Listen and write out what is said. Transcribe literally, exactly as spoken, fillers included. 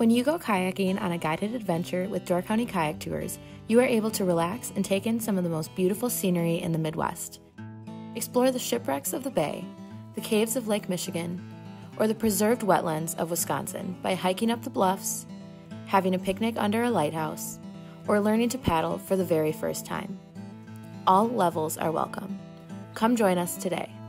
When you go kayaking on a guided adventure with Door County Kayak Tours, you are able to relax and take in some of the most beautiful scenery in the Midwest. Explore the shipwrecks of the bay, the caves of Lake Michigan, or the preserved wetlands of Wisconsin by hiking up the bluffs, having a picnic under a lighthouse, or learning to paddle for the very first time. All levels are welcome. Come join us today.